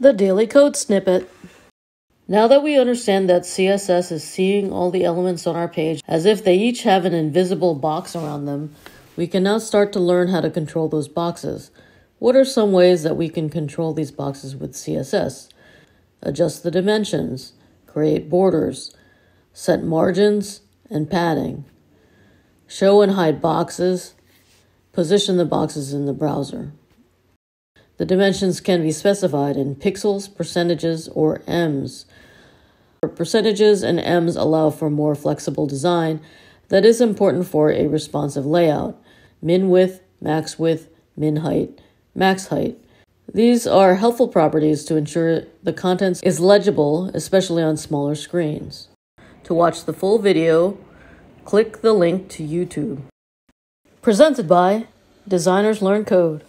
The Daily Code Snippet. Now that we understand that CSS is seeing all the elements on our page as if they each have an invisible box around them, we can now start to learn how to control those boxes. What are some ways that we can control these boxes with CSS? Adjust the dimensions, create borders, set margins and padding, show and hide boxes, position the boxes in the browser. The dimensions can be specified in pixels, percentages, or ems. Percentages and ems allow for more flexible design that is important for a responsive layout. Min width, min height, max height. These are helpful properties to ensure the content is legible, especially on smaller screens. To watch the full video, click the link to YouTube. Presented by Designers Learn Code.